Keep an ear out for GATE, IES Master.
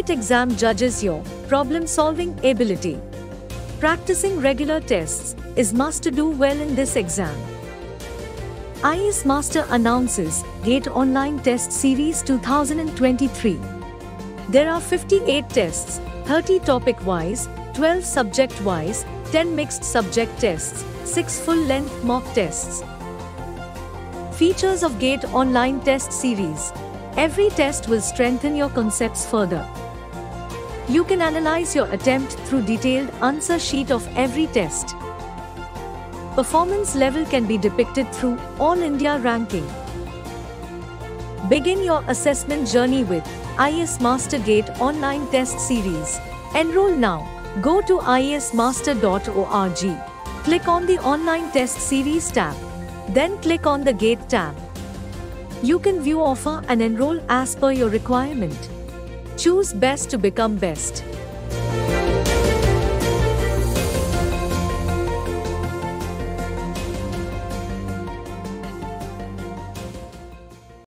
GATE exam judges your problem-solving ability. Practicing regular tests is must to do well in this exam. IES Master announces GATE Online Test Series 2023. There are 58 tests, 30 topic-wise, 12 subject-wise, 10 mixed subject tests, 6 full-length mock tests. Features of GATE Online Test Series. Every test will strengthen your concepts further. You can analyze your attempt through detailed answer sheet of every test. Performance level can be depicted through All India ranking. Begin your assessment journey with IES Master GATE Online Test Series. Enroll now. Go to iesmaster.org. Click on the Online Test Series tab. Then click on the GATE tab. You can view offer and enroll as per your requirement. Choose best to become best.